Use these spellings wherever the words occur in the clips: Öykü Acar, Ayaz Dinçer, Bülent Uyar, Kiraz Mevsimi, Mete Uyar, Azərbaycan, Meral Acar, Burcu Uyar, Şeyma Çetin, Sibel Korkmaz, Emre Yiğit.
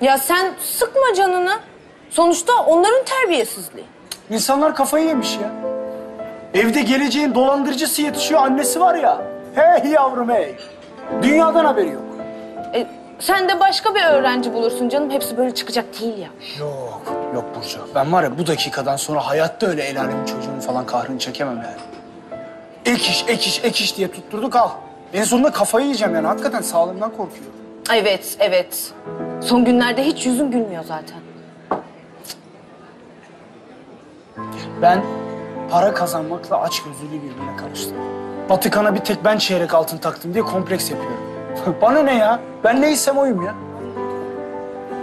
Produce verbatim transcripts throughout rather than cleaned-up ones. Ya sen sıkma canını. Sonuçta onların terbiyesizliği. İnsanlar kafayı yemiş ya. Evde geleceğin dolandırıcısı yetişiyor, annesi var ya. Hey yavrum hey. Dünyadan haberi yok. E, sen de başka bir öğrenci bulursun canım. Hepsi böyle çıkacak değil ya. Yok, yok Burcu. Ben var ya bu dakikadan sonra hayatta öyle el alemin çocuğunun falan kahrını çekemem yani. Ek iş, ek iş, ek iş diye tutturduk al. En sonunda kafayı yiyeceğim yani. Hakikaten sağlığımdan korkuyorum. Evet, evet. Son günlerde hiç yüzüm gülmüyor zaten. Ben para kazanmakla açgözlülüğü birbirine karıştırdım. Batıkan'a bir tek ben çeyrek altın taktım diye kompleks yapıyorum. Bana ne ya? Ben neysem oyum ya.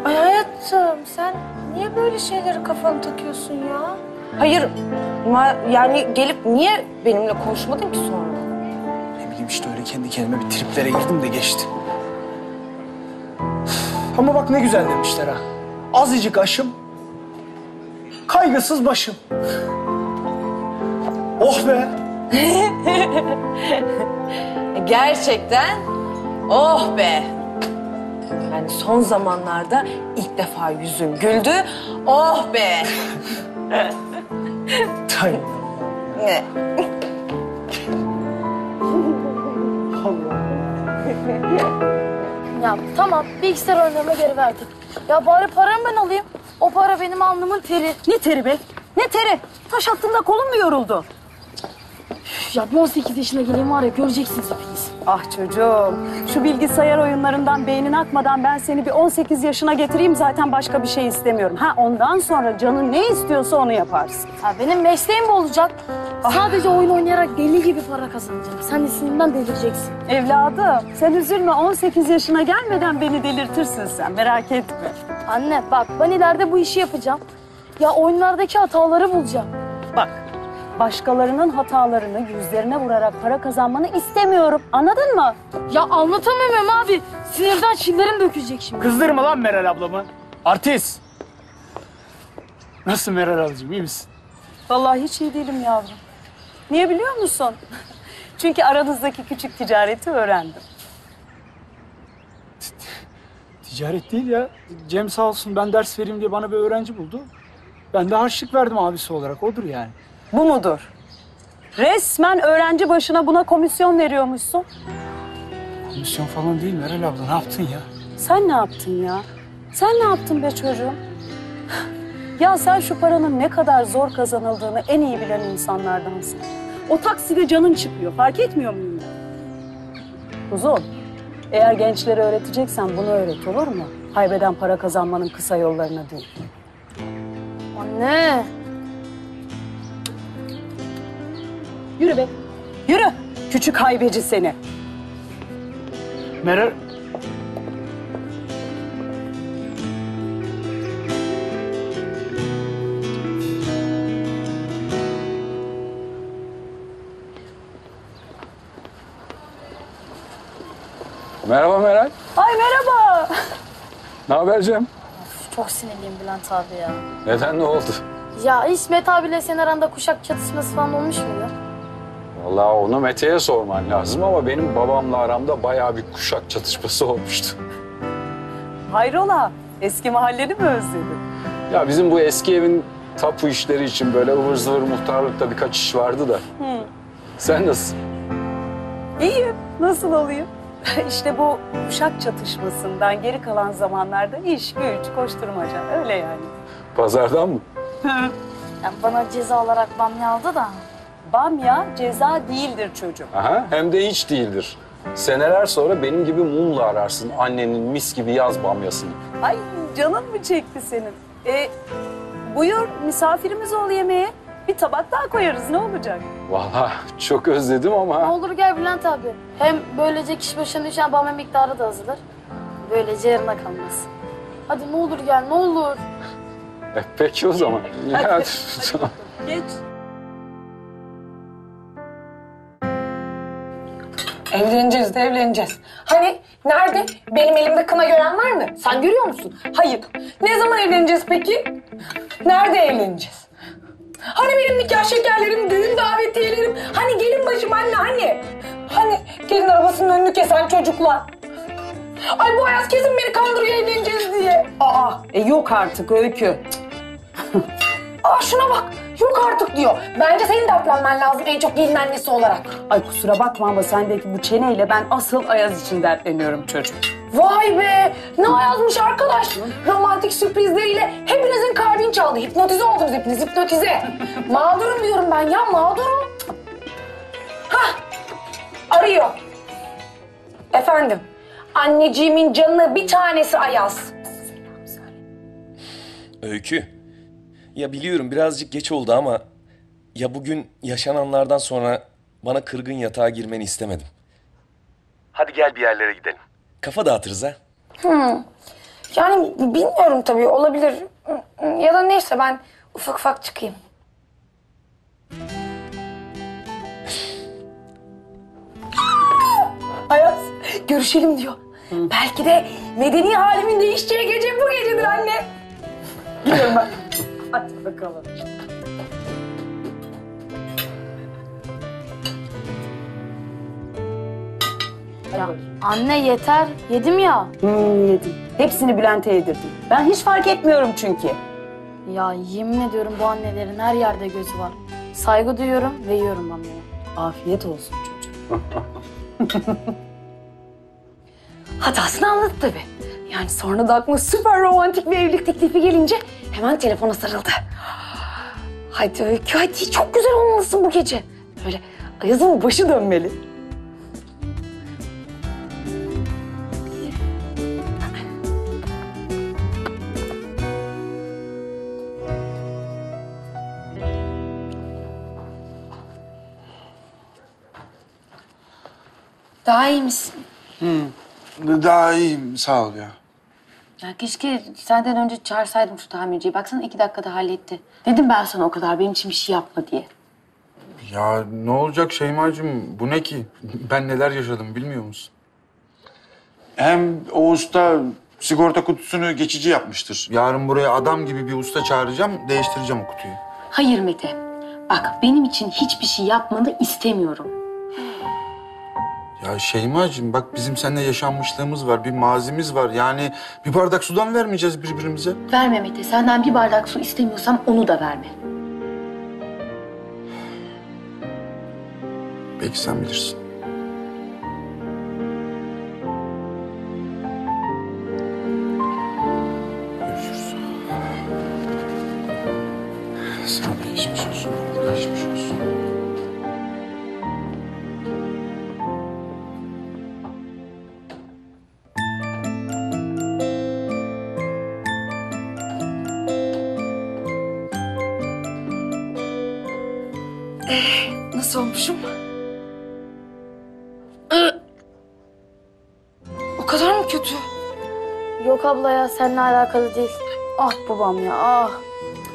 Ay hayatım, sen niye böyle şeyleri kafana takıyorsun ya? Hayır, yani gelip niye benimle konuşmadın ki sonra? Ne bileyim işte öyle kendi kendime bir triplere girdim de geçti. Ama bak ne güzel demişler ha. Azıcık aşım, kaygısız başım. Oh be! Gerçekten oh be! Yani son zamanlarda ilk defa yüzüm güldü. Oh be! Tayyip. Ne? Ya tamam, bilgisayar oyunlarına geri verdim. Ya bari paramı ben alayım. O para benim alnımın teri. Ne teri be? Ne teri? Taş attığında kolum mu yoruldu? Üf, ya on sekiz yaşına geleyim var ya, göreceksiniz hepiniz. Ah çocuğum, şu bilgisayar oyunlarından beynin akmadan ben seni bir on sekiz yaşına getireyim. Zaten başka bir şey istemiyorum. Ha ondan sonra canın ne istiyorsa onu yaparsın. Ya benim mesleğim mi olacak? Ah. Sadece oyun oynayarak deli gibi para kazanacağım. Sen de sinirinden delireceksin. Evladım, sen üzülme. on sekiz yaşına gelmeden beni delirtirsin sen. Merak etme. Anne bak, ben ileride bu işi yapacağım. Ya oyunlardaki hataları bulacağım. Bak, başkalarının hatalarını yüzlerine vurarak para kazanmanı istemiyorum. Anladın mı? Ya anlatamıyorum abi. Sinirden çillerim dökülecek şimdi. Kızdırma lan Meral ablamı. Artist. Nasıl Meral ablacığım, iyi misin? Vallahi hiç iyi değilim yavrum. Niye biliyor musun? Çünkü aranızdaki küçük ticareti öğrendim. Ticaret değil ya. Cem sağ olsun ben ders vereyim diye bana bir öğrenci buldu. Ben de harçlık verdim abisi olarak. Odur yani. Bu mudur? Resmen öğrenci başına buna komisyon veriyormuşsun. Komisyon falan değil Meral abla. Ne yaptın ya? Sen ne yaptın ya? Sen ne yaptın be çocuğum? Ya sen şu paranın ne kadar zor kazanıldığını en iyi bilen insanlardansın. O takside canın çıkıyor. Fark etmiyor muyum ben? Kuzum, eğer gençlere öğreteceksen bunu öğret, olur mu? Haybeden para kazanmanın kısa yollarına değil. Anne! Yürü be, yürü! Küçük haybeci seni. Meral... Merhaba Meral. Ay merhaba. Ne haber Cem? Of, çok sinirliyim Bülent abi ya. Neden, ne oldu? Ya hiç Mete abiyle senin aranda kuşak çatışması falan olmuş muydu? Vallahi onu Mete'ye sorman lazım ama benim babamla aramda bayağı bir kuşak çatışması olmuştu. Hayrola? Eski mahalleni mi özledin? Ya bizim bu eski evin tapu işleri için böyle ıvır zıvır muhtarlıkta birkaç iş vardı da. Hı. Sen nasılsın? İyiyim. Nasıl olayım? İşte bu kuşak çatışmasından geri kalan zamanlarda iş, güç, koşturmaca, öyle yani. Pazardan mı? Yani bana ceza olarak bamya aldı da. Bamya ceza değildir çocuğum. Aha, hem de hiç değildir. Seneler sonra benim gibi mumla ararsın annenin mis gibi yaz bamyasını. Ay canın mı çekti senin? E, buyur misafirimiz ol yemeğe. Bir tabak daha koyarız, ne olacak? Vallahi çok özledim ama... Ne olur gel Bülent abi. Hem böylece kişi başına düşen bamya miktarı da azalır. Böylece yarına kalmaz. Hadi ne olur gel, ne olur. E, peki o zaman. Hadi, hadi. Hadi. Geç. Evleneceğiz de evleneceğiz. Hani nerede? Benim elimde kına gören var mı? Sen görüyor musun? Hayır. Ne zaman evleneceğiz peki? Nerede evleneceğiz? Hani benim nikah şekerlerim, düğün davetiyelerim, hani gelin başım anne, hani? Hani gelin arabasının önünü kesen çocuklar? Ay bu Ayaz kesin beni kandırıyor evleneceğiz diye. Aa, Aa e yok artık Öykü. Aa şuna bak, yok artık diyor. Bence senin de aplanman lazım en çok gelin annesi olarak. Ay kusura bakma ama sendeki bu çeneyle ben asıl Ayaz için dertleniyorum çocuk. Vay be, ne Ayaz'mış arkadaş. Romantik sürprizleriyle hepinizin kalbini çaldı. Hipnotize oldunuz hepiniz, hipnotize. Mağdurum diyorum ben ya, mağdurum. Hah, arıyor. Efendim, anneciğimin canı bir tanesi Ayaz. Selam söyle. Öykü, ya biliyorum birazcık geç oldu ama... ...ya bugün yaşananlardan sonra bana kırgın yatağa girmeni istemedim. Hadi gel bir yerlere gidelim. Kafa dağıtırız ha. Hmm. Yani bilmiyorum tabii, olabilir. Ya da neyse ben ufak ufak çıkayım. Ayaz görüşelim diyor. Hı. Belki de medeni halimin değişeceği gece bu gecedir anne. Gidiyorum ben. Hadi bakalım. Ya anne yeter, yedim ya. Hmm, yedim. Hepsini Bülent'e yedirdim. Ben hiç fark etmiyorum çünkü. Ya yemin ediyorum bu annelerin her yerde gözü var. Saygı duyuyorum ve yiyorum anneye. Afiyet olsun çocuğum. Hatasını anladı tabii. Yani sonra da aklıma süper romantik bir evlilik teklifi gelince hemen telefona sarıldı. Hadi Öykü, hadi çok güzel olmalısın bu gece. Böyle Ayaz'ın başı dönmeli. Daha iyi misin? Hmm. Daha iyiyim, sağ ol ya. Ya keşke senden önce çağırsaydım şu tamirciyi. Baksana iki dakikada halletti. Dedim ben sana o kadar benim için bir şey yapma diye. Ya ne olacak Şeyma'cığım? Bu ne ki? Ben neler yaşadım bilmiyor musun? Hem o usta sigorta kutusunu geçici yapmıştır. Yarın buraya adam gibi bir usta çağıracağım, değiştireceğim o kutuyu. Hayır Mete. Bak benim için hiçbir şey yapmanı istemiyorum. Ya Şeyma'cığım bak bizim seninle yaşanmışlığımız var, bir mazimiz var. Yani bir bardak sudan vermeyeceğiz birbirimize. Verme Mete, senden bir bardak su istemiyorsam onu da verme. Belki sen bilirsin. Görüşürüz. Sana da geçmiş olsun, geçmiş olsun. Nasıl olmuşum? O kadar mı kötü? Yok abla ya, seninle alakalı değil. Ah babam ya, ah.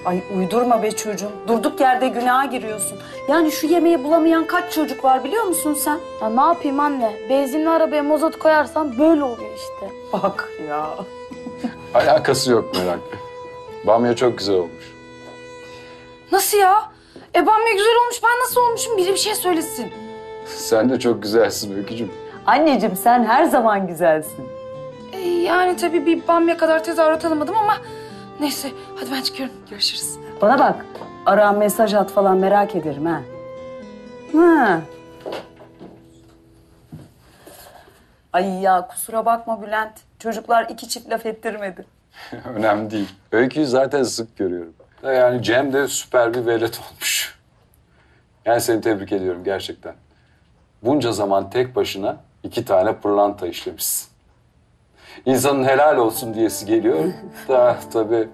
Ay uydurma be çocuğum. Durduk yerde günaha giriyorsun. Yani şu yemeği bulamayan kaç çocuk var biliyor musun sen? Ya ne yapayım anne? Benzinli arabaya mazot koyarsam böyle oluyor işte. Bak ya. Alakası yok merak. Bamya çok güzel olmuş. Nasıl ya? E bamya güzel olmuş, ben nasıl olmuşum? Biri bir şey söylesin. Sen de çok güzelsin Öykücüğüm. Anneciğim sen her zaman güzelsin. E, yani tabii bir bamya kadar tezahürat alamadım ama... Neyse, hadi ben çıkıyorum. Görüşürüz. Bana bak, ara mesaj at falan merak ederim ha. Ha. Ay ya kusura bakma Bülent. Çocuklar iki çift laf ettirmedi. Önemli değil. Öyküyü zaten sık görüyorum. Yani Cem de süper bir velet olmuş. Yani seni tebrik ediyorum gerçekten. Bunca zaman tek başına iki tane pırlanta işlemişsin. İnsanın helal olsun diyesi geliyor. Da tabii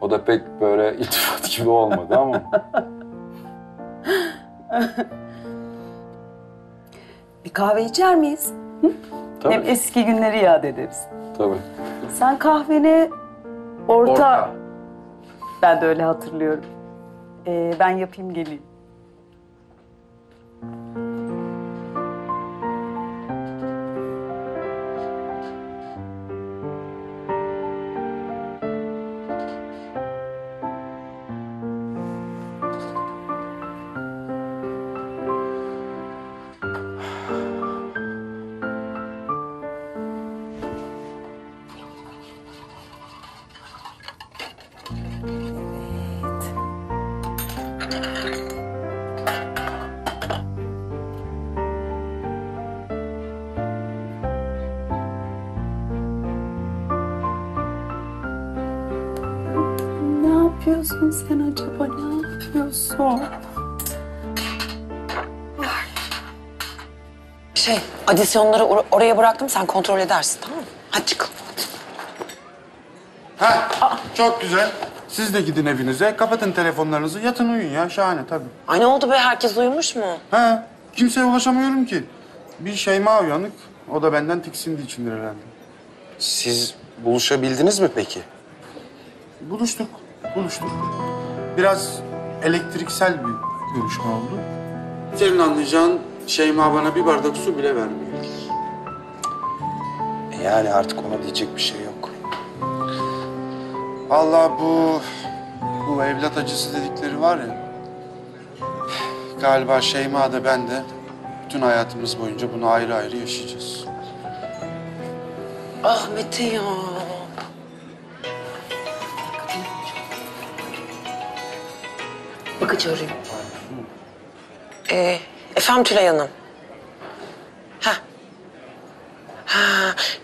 o da pek böyle itifat gibi olmadı ama. Bir kahve içer miyiz? Hı? Tabii. Hem eski günleri yad ederiz. Tabii. Sen kahveni orta... orta. Ben de öyle hatırlıyorum. Ee, ben yapayım geleyim. yapıyorsun sen acaba? Ne yapıyorsun? Şey, adisyonları or oraya bıraktım. Sen kontrol edersin, tamam mı? Hadi çık. Ha, çok güzel. Siz de gidin evinize, kapatın telefonlarınızı, yatın uyuyun ya. Şahane tabii. Ay ne oldu be? Herkes uyumuş mu? He, kimseye ulaşamıyorum ki. Bir Şeyma uyanık, o da benden tiksindi içindir herhalde. Siz buluşabildiniz mi peki? Buluştuk, buluştuk. Biraz elektriksel bir görüşme oldu. Senin anlayacağın Şeyma bana bir bardak su bile vermiyor. Yani artık ona diyecek bir şey yok. Vallahi bu, bu evlat acısı dedikleri var ya, galiba Şeyma da ben de bütün hayatımız boyunca bunu ayrı ayrı yaşayacağız. Ah Mete ya. Bakıcı arayayım. Ee, efendim Tülay Hanım. Ha. Ha,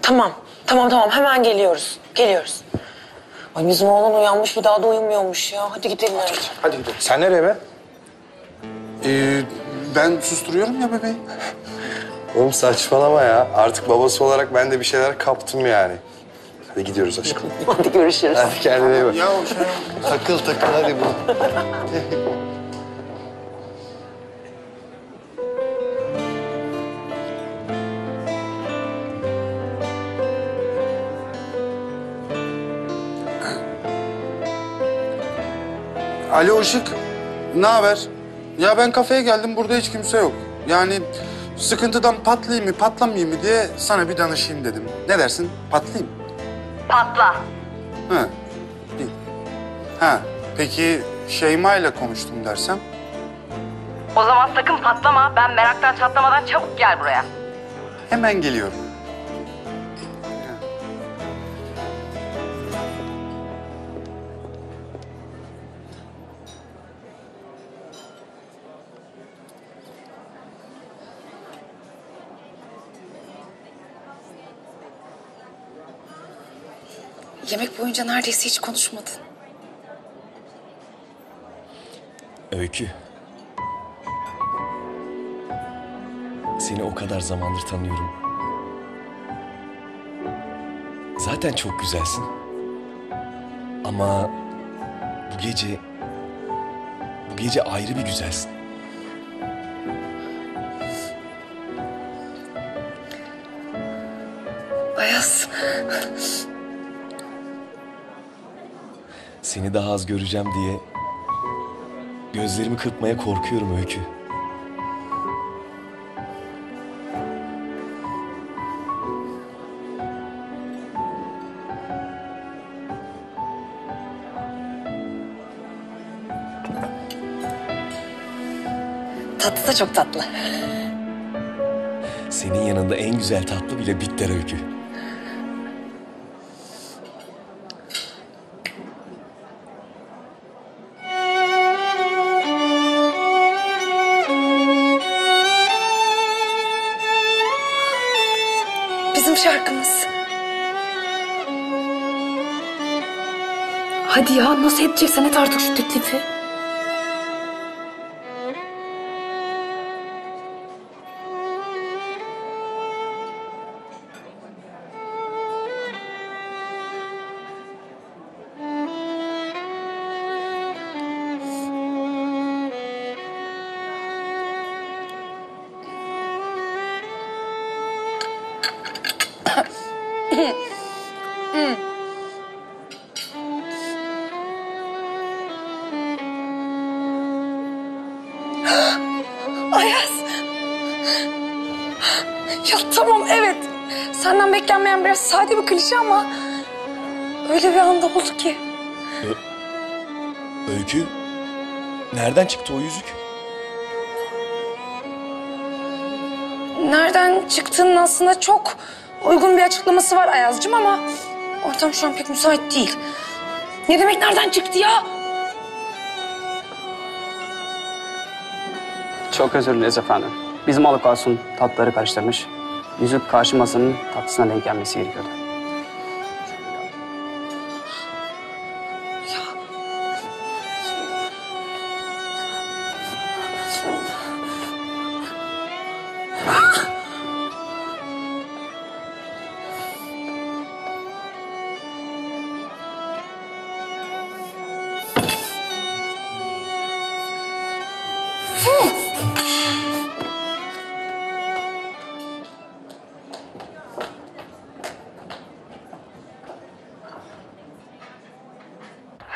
tamam. Tamam tamam hemen geliyoruz. Geliyoruz. Ay bizim oğlan uyanmış bir daha da uyumuyormuş ya. Hadi gidelim. Hadi, hadi. hadi gidelim. Sen nereye be? Ee, ben susturuyorum ya bebeği. Oğlum saçmalama ya. Artık babası olarak ben de bir şeyler kaptım yani. Hadi gidiyoruz aşkım. Hadi görüşürüz. Hadi kendine iyi bak. Ya o şey... takıl takıl hadi bu. Alo Işık, ne haber? Ya ben kafeye geldim, burada hiç kimse yok. Yani sıkıntıdan patlayayım mı, patlamayayım mı diye sana bir danışayım dedim. Ne dersin, patlayayım mı? Patla. Ha, değil. Ha, peki Şeyma ile konuştum dersem? O zaman sakın patlama, ben meraktan çatlamadan çabuk gel buraya. Hemen geliyorum. Yemek boyunca neredeyse hiç konuşmadın. Öykü. Seni o kadar zamandır tanıyorum. Zaten çok güzelsin. Ama bu gece... bu gece ayrı bir güzelsin. Ayaz. Seni daha az göreceğim diye gözlerimi kırpmaya korkuyorum Öykü. Tatlı da çok tatlı. Senin yanında en güzel tatlı bile bitter Öykü. Şarkımız. Hadi ya, nasıl edeceksen et artık şu teklifi. Ayaz. Ya tamam evet. Senden beklenmeyen biraz sade bir klişe ama öyle bir anda oldu ki. Ö Öykü, nereden çıktı o yüzük? Nereden çıktığının aslında çok uygun bir açıklaması var Ayaz'cığım ama ortam şu an pek müsait değil. Ne demek nereden çıktı ya? Çok özür dileriz efendim. Bizim Alıkasun tatları karıştırmış. Yüzük karşı masanın tatlısına denk gelmesi gerekiyordu. Ya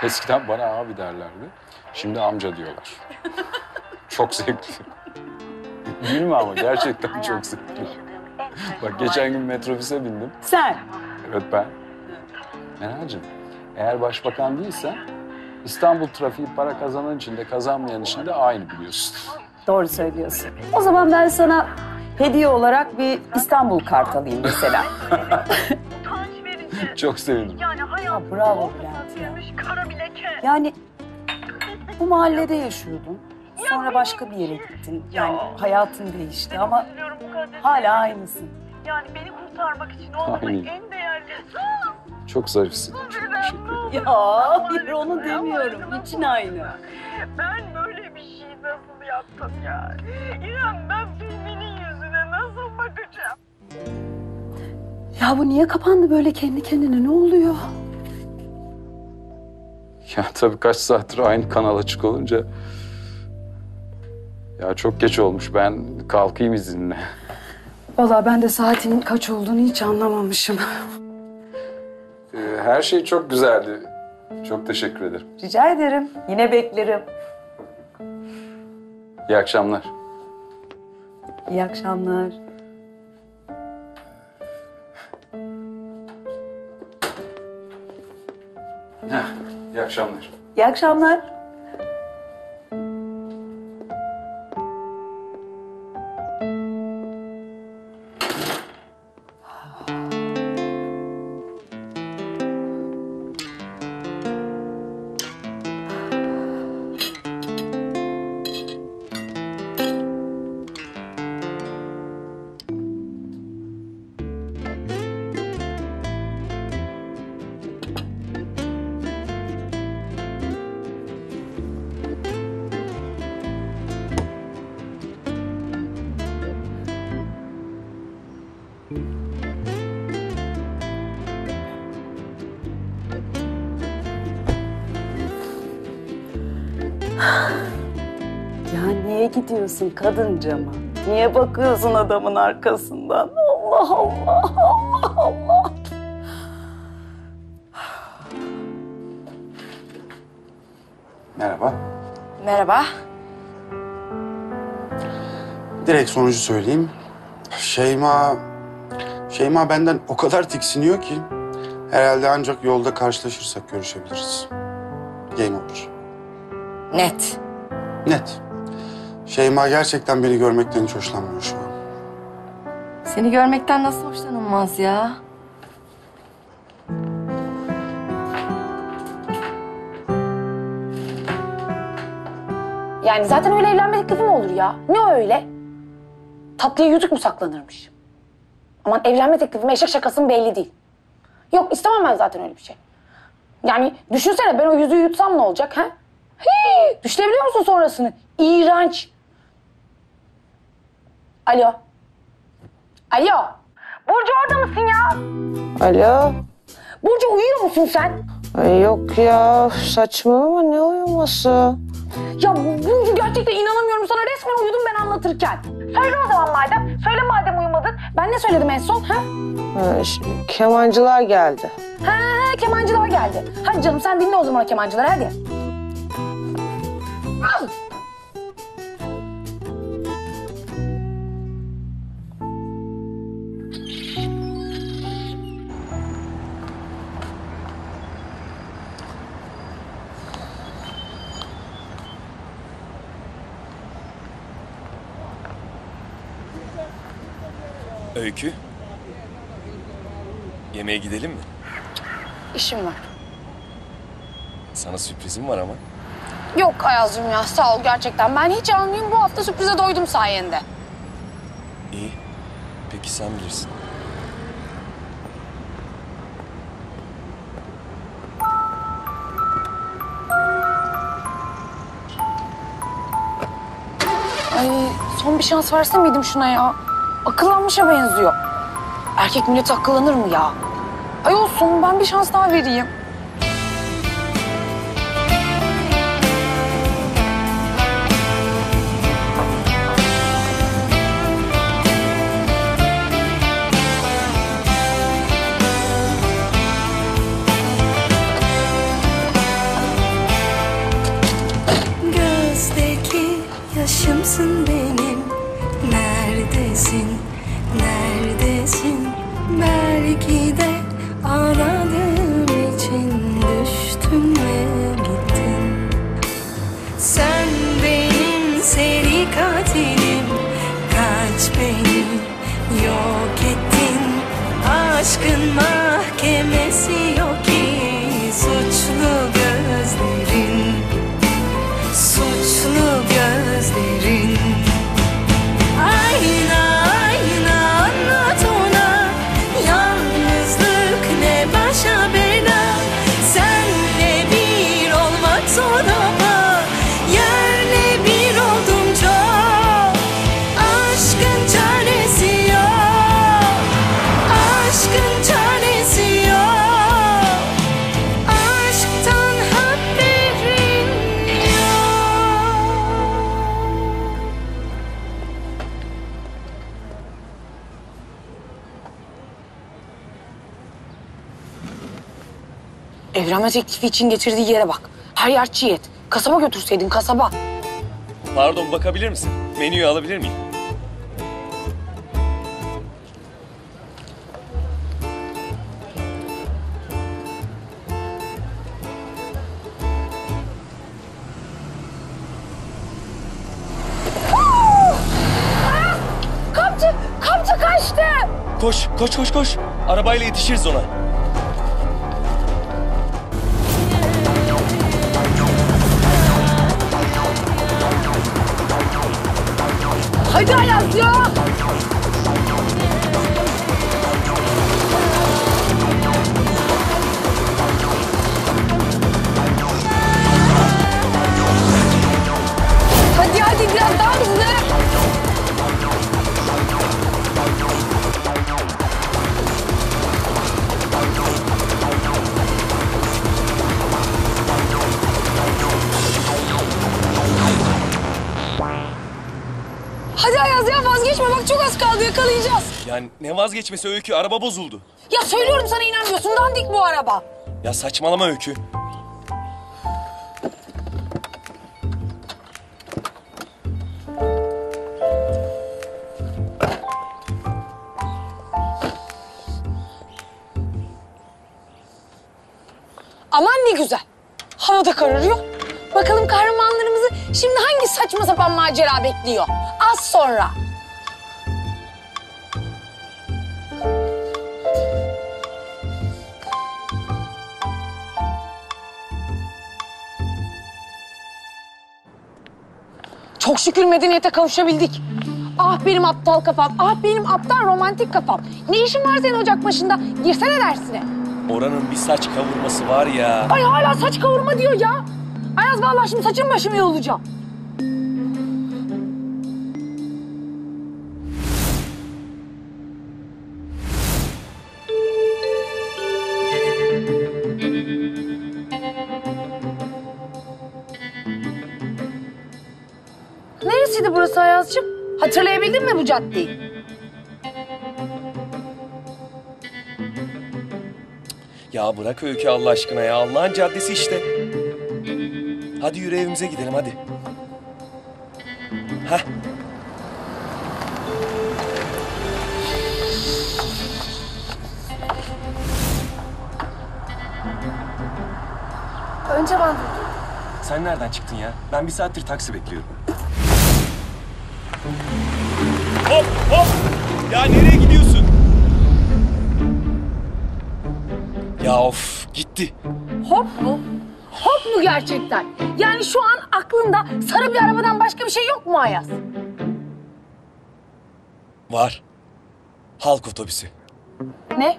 Eskiden bana abi derlerdi. Şimdi amca diyorlar. Çok zevkli. Gülme ama gerçekten çok zevkli. Bak geçen gün metrobüse bindim. Sen? Evet ben. Meral'cığım eğer başbakan değilsen İstanbul trafiği para kazanan için de kazanmayan için de aynı biliyorsun. Doğru söylüyorsun. O zaman ben sana hediye olarak bir İstanbul kartı alayım mesela. Çok sevindim. Ya bravo Bülent ya. Yani bu mahallede yaşıyordun. Sonra başka bir yere gittin. Yani hayatın değişti ama hala aynısın. Yani beni kurtarmak için olmadık en değerli. Çok zarifsin. Çok teşekkür ederim. Ya hayır onu demiyorum. İçin aynı. Ben böyle bir şey nasıl yaptım ya? İnan ben filminin yüzüne nasıl bakacağım? Ya bu niye kapandı böyle kendi kendine? Ne oluyor? Ya tabii kaç saattir aynı kanal açık olunca... Ya çok geç olmuş. Ben kalkayım izninle. Vallahi ben de saatinin kaç olduğunu hiç anlamamışım. Ee, her şey çok güzeldi. Çok teşekkür ederim. Rica ederim. Yine beklerim. İyi akşamlar. İyi akşamlar. Heh, iyi akşamlar. İyi akşamlar. Gidiyorsun kadıncama. Niye bakıyorsun adamın arkasından? Allah Allah, Allah Allah. Merhaba. Merhaba. Direkt sonucu söyleyeyim. Şeyma... Şeyma benden o kadar tiksiniyor ki... herhalde ancak yolda karşılaşırsak görüşebiliriz. Game over. Net. Net. Şeyma gerçekten beni görmekten hiç hoşlanmıyor şu an. Seni görmekten nasıl hoşlanılmaz ya? Yani zaten öyle evlenme teklifi mi olur ya? Ne öyle? Tatlıya yüzük mü saklanırmış? Aman evlenme teklifime eşek şakası mı belli değil. Yok istemem ben zaten öyle bir şey. Yani düşünsene ben o yüzüğü yutsam ne olacak ha? Hii, düşünebiliyor musun sonrasını? İğrenç. Alo. Alo. Burcu orada mısın ya? Alo. Burcu uyuyor musun sen? Ay yok ya saçmalama ne uyuması? Ya Burcu gerçekten inanamıyorum sana resmen uyudum ben anlatırken. Söyle o zaman madem. Söyle madem uyumadın. Ben ne söyledim en son ha? Ha kemancılar geldi. Ha kemancılar geldi. Hadi canım sen dinle o zaman o kemancıları hadi. Al. Öykü, yemeğe gidelim mi? İşim var. Sana sürprizim var ama. Yok Ayaz'cığım ya, sağ ol gerçekten. Ben hiç anlayayım, bu hafta sürprize doydum sayende. İyi, peki sen bilirsin. Ay, son bir şans verse miydim şuna ya? Akıllanmışa benziyor. Erkek millet akıllanır mı ya? Ay olsun, ben bir şans daha vereyim. Yanımdasın benim, neredesin, neredesin? Belki de ağladığım için düştün ve gittin. Sen benim seri katilim, kaç beni yok ettin. Aşkın mahkemesi yok ki, suçlu gözlerin, suçlu gözlerin. Ayna ayna anlat ona, yalnızlık ne başa bela. Senle bir olmak zor ama yerle bir oldum çok. Aşkın çaresi yok, aşkın çaresi yok. Evlenme teklifi için getirdiği yere bak. Her yer çiğ et. Kasaba götürseydin, kasaba. Pardon, bakabilir misin? Menüyü alabilir miyim? Ah! Kapçı, kapçı kaçtı. Koş, koş, koş, koş. Arabayla yetişiriz ona. Hadi Ayaz ya! Hadi hadi biraz daha hızlı! Hadi Ayaz ya, vazgeçme, bak çok az kaldı, yakalayacağız. Yani ne vazgeçmesi Öykü, araba bozuldu. Ya söylüyorum sana, inanmıyorsun, dandik bu araba. Ya saçmalama Öykü. Aman ne güzel, hava da kararıyor. Bakalım kahramanlarımızı şimdi hangi saçma sapan macera bekliyor? Az sonra. Çok şükür medeniyete kavuşabildik. Ah benim aptal kafam, ah benim aptal romantik kafam. Ne işin var senin ocak başında? Girsene dersine. Oranın bir saç kavurması var ya. Ay hala saç kavurma diyor ya. Ayaz vallahi şimdi saçım başımı yolacağım. Neresiydi burası Ayaz'cığım? Hatırlayabildin mi bu caddeyi? Ya bırak Öykü Allah aşkına ya. Allah'ın caddesi işte. Hadi yürü evimize gidelim hadi. Hah. Önce ben... Sen nereden çıktın ya? Ben bir saattir taksi bekliyorum. Hop hop! Ya nereye gidiyorsun? Ya of gitti. Hop mu? Hop mu gerçekten? Yani şu an aklında sarı bir arabadan başka bir şey yok mu Ayaz? Var. Halk otobüsü. Ne?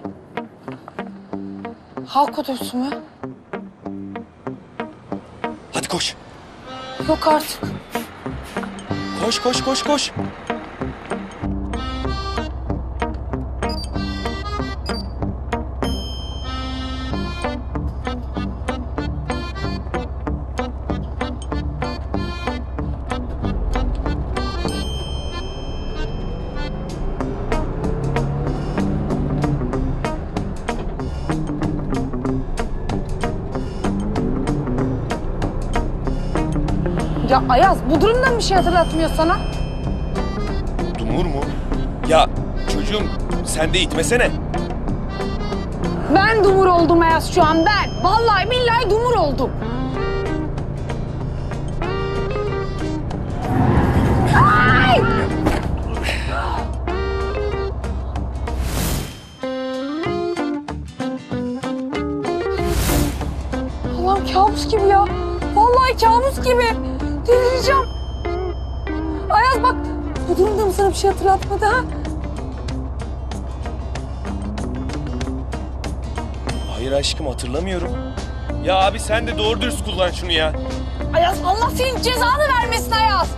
Halk otobüsü mü? Hadi koş. Yok artık. Koş koş koş koş. Ya Ayaz, bu durumdan bir şey hatırlatmıyor sana. Dumur mu? Ya çocuğum, sen de itmesene. Ben dumur oldum Ayaz şu an, ben. Vallahi billahi dumur oldum. Ay! Allah'ım kabus gibi ya. Vallahi kabus gibi. Delireceğim. Ayaz bak, bu durumda mı sana bir şey hatırlatmadı ha? Hayır aşkım, hatırlamıyorum. Ya abi sen de doğru dürüst kullan şunu ya. Ayaz Allah senin cezanı vermesin Ayaz.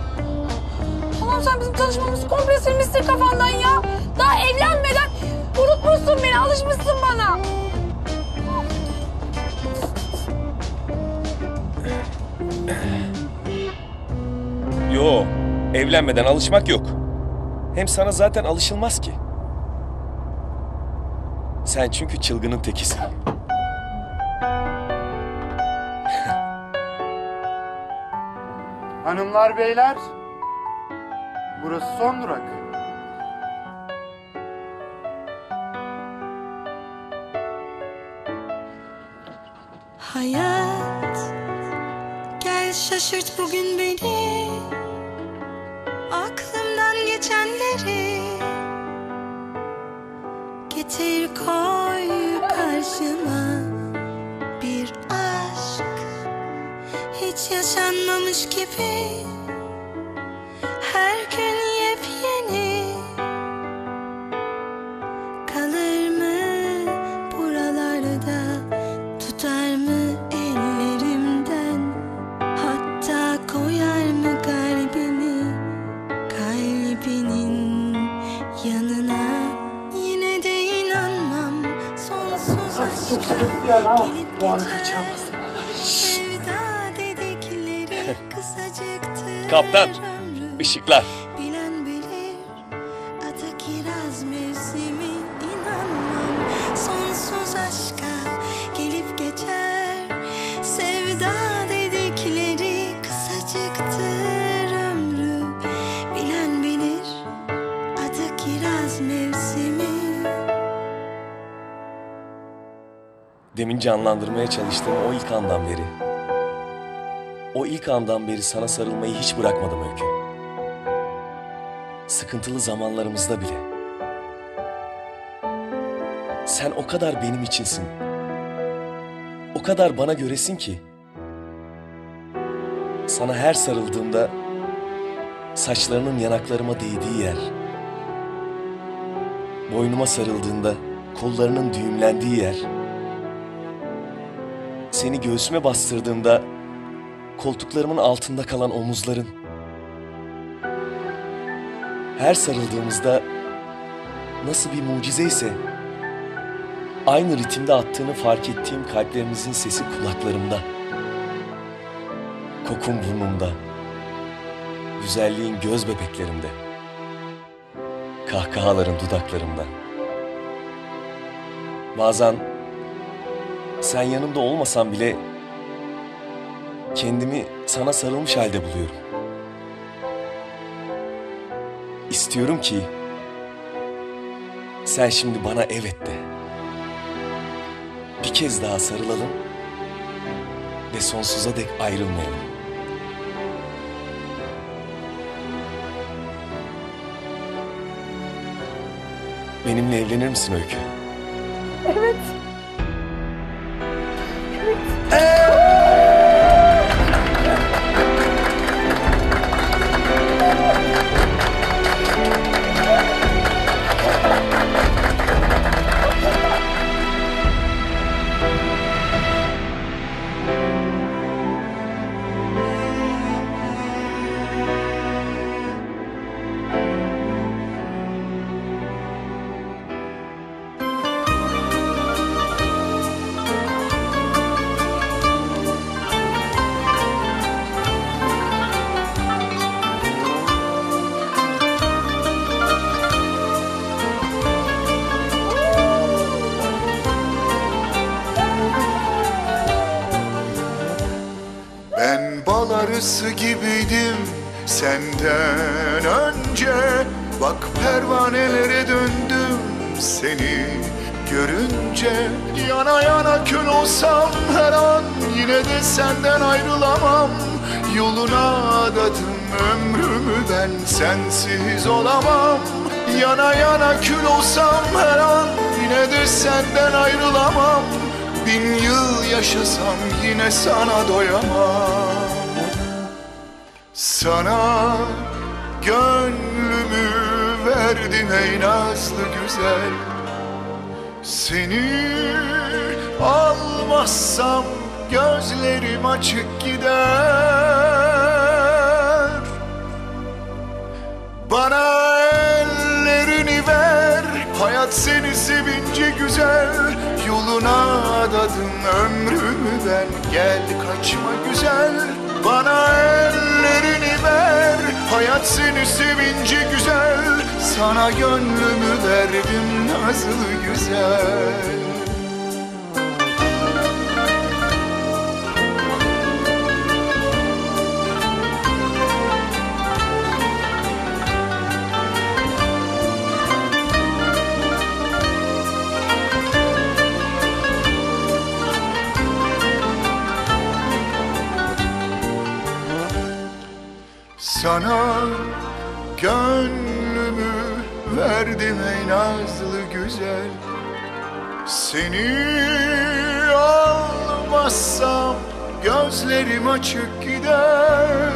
Allah'ım sen bizim tanışmamızı komple silmişsin kafandan ya. Daha evlenmeden unutmuşsun beni, alışmışsın bana. Yo, evlenmeden alışmak yok. Hem sana zaten alışılmaz ki. Sen çünkü çılgının tekisin. Hanımlar, beyler. Burası son durak. Hayat, gel şaşırt bugün beni. Aklımdan geçenleri getir koy karşıma. Bir aşk hiç yaşanmamış gibi, her gün yepyeni. Kalır mı buralarda, tutar mı ellerimden, hatta koyar mı kalbim benim yanına? Yine de inanmam sonsuz aşka. Gelip geçer sevda dedikleri kısacıktır. Kaptan, ışıklar. Bilen bilir adı kiraz mevsimi. İnanmam sonsuz aşka. Gelip geçer sevda dedikleri kısacıktır. Demin canlandırmaya çalıştığım o ilk andan beri, o ilk andan beri sana sarılmayı hiç bırakmadım Öykü. Sıkıntılı zamanlarımızda bile. Sen o kadar benim içinsin, o kadar bana göresin ki. Sana her sarıldığımda saçlarının yanaklarıma değdiği yer, boynuma sarıldığında kollarının düğümlendiği yer, seni göğsüme bastırdığımda koltuklarımın altında kalan omuzların, her sarıldığımızda nasıl bir mucizeyse aynı ritimde attığını fark ettiğim kalplerimizin sesi kulaklarımda, kokun burnumda, güzelliğin göz bebeklerimde, kahkahaların dudaklarımda. Bazen sen yanımda olmasan bile kendimi sana sarılmış halde buluyorum. İstiyorum ki sen şimdi bana evet de. Bir kez daha sarılalım ve sonsuza dek ayrılmayalım. Benimle evlenir misin Öykü? Evet. arısı gibiydim senden önce. Bak pervanelere döndüm seni görünce. Yana yana kül olsam her an yine de senden ayrılamam. Yoluna adadım ömrümü ben, sensiz olamam. Yana yana kül olsam her an yine de senden ayrılamam. Bin yıl yaşasam yine sana doyamam. Sana gönlümü verdim ey nazlı güzel. Seni almazsam gözlerim açık gider. Bana ellerini ver, hayat seni sevince güzel. Yoluna adadım ömrümü ben, gel kaçma güzel. Bana ellerini ver, hayat seni sevince güzel. Sana gönlümü verdim nazlı güzel. Sana gönlümü verdim ey nazlı güzel. Seni almazsam gözlerim açık gider.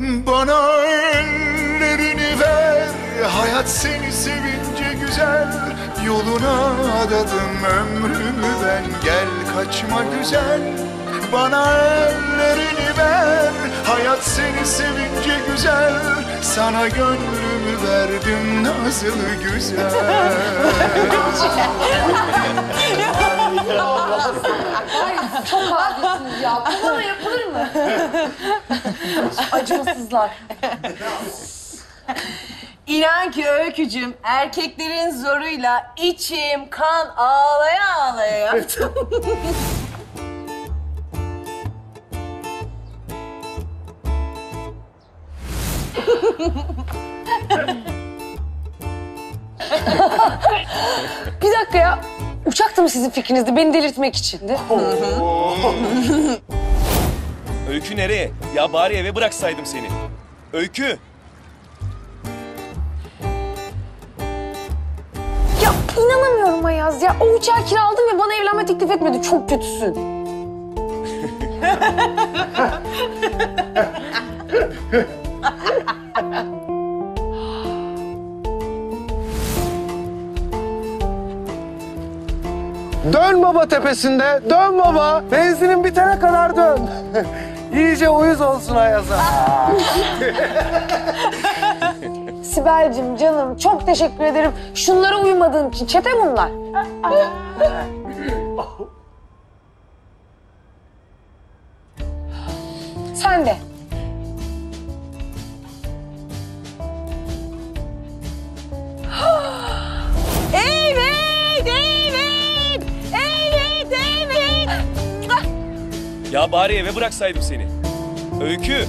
Bana ellerini ver, hayat seni sevince güzel. Yoluna adadım ömrümü ben, gel kaçma güzel. Bana ellerini ver, hayat seni sevince güzel. Sana gönlümü verdim nasıl güzel. Ay, çok adilsiz ya. Bunlara yapılır mı? Acımasızlar. İnan ki Öykücüğüm, erkeklerin zoruyla içim kan ağlaya ağlaya yaptım. Bir dakika ya, uçaktı mı sizin fikrinizdi? Beni delirtmek içindi. Öykü nereye? Ya bari eve bıraksaydım seni. Öykü! Ya inanamıyorum Ayaz ya. O uçağı kiraldın ve bana evlenme teklif etmedi. Çok kötüsün. Dön baba tepesinde, dön baba. Benzinin bitene kadar dön. İyice uyuz olsun Ayaz'a. Sibel'cim canım, çok teşekkür ederim. Şunlara uymadığın için, çete bunlar. Sen de. Ya bari eve bıraksaydım seni. Öykü.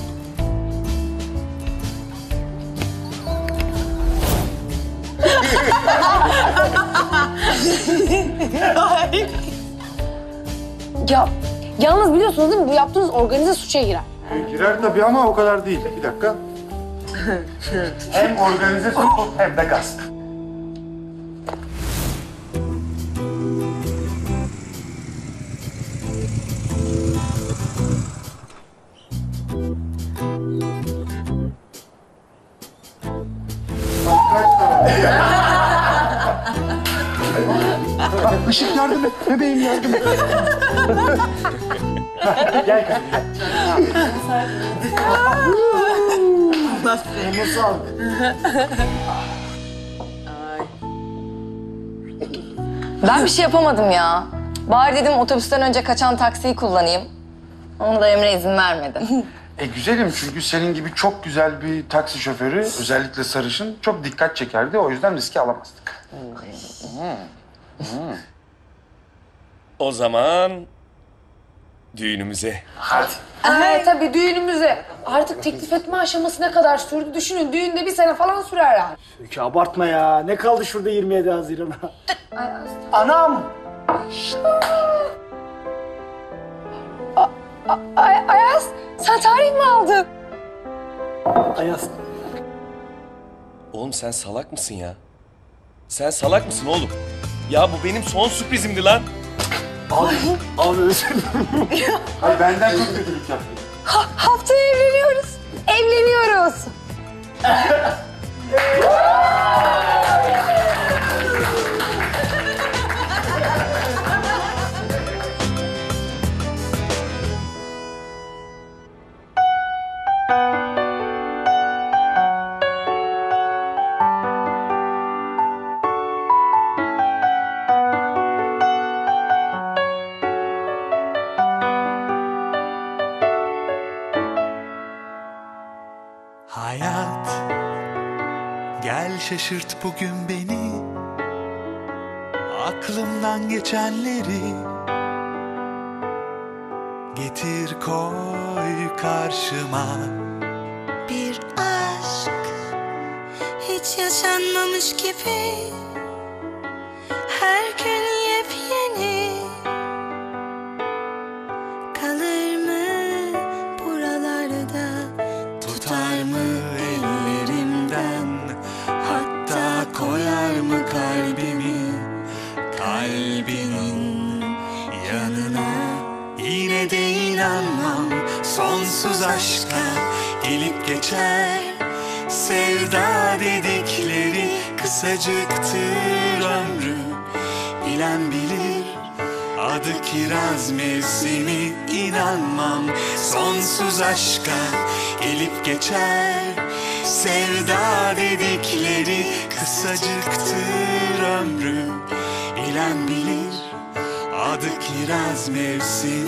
Ya yalnız biliyorsunuz değil mi? Bu yaptığınız organize suça girer. E, girer tabii ama o kadar değil. Bir dakika. Hem organize suç hem de gasp. Işık yardım et, bebeğim yardım et. Gel kardeşim. Nasıl aldı? Ben bir şey yapamadım ya. Bari dedim otobüsten önce kaçan taksiyi kullanayım. Ona da Emre izin vermedi. E güzelim, çünkü senin gibi çok güzel bir taksi şoförü, özellikle sarışın, çok dikkat çekerdi. O yüzden riski alamazdık. O zaman düğünümüze. Hadi. Evet tabii düğünümüze. Artık teklif etme aşaması ne kadar sürdü düşünün. Düğünde bir sene falan sürer yani. Öykü abartma ya. Ne kaldı şurada yirmi yedi Haziran'a? Anam! Ay Ayaz, sen tarih mi aldın? Ayaz. Oğlum sen salak mısın ya? Sen salak mısın oğlum? Ya bu benim son sürprizimdi lan. Abi, abi özür dilerim. Hayır, benden çok kötülük yaptın. Ha, haftaya evleniyoruz. Evleniyoruz. Şaşırt bugün beni, aklımdan geçenleri getir koy karşıma. Bir aşk hiç yaşanmamış gibi, her gün yepyeni. Kalır mı buralarda, tutar mı ellerimden? Koyar mı kalbimi kalbinin yanına? Yine de inanmam sonsuz aşka, gelip geçer sevda dedikleri. Kısacıktır ömrü, bilen bilir, adı kiraz mevsimi. İnanmam sonsuz aşka, gelip geçer sevda dedikleri. Kısacıktır ömrü, bilen bilir, adı kiraz mevsimi.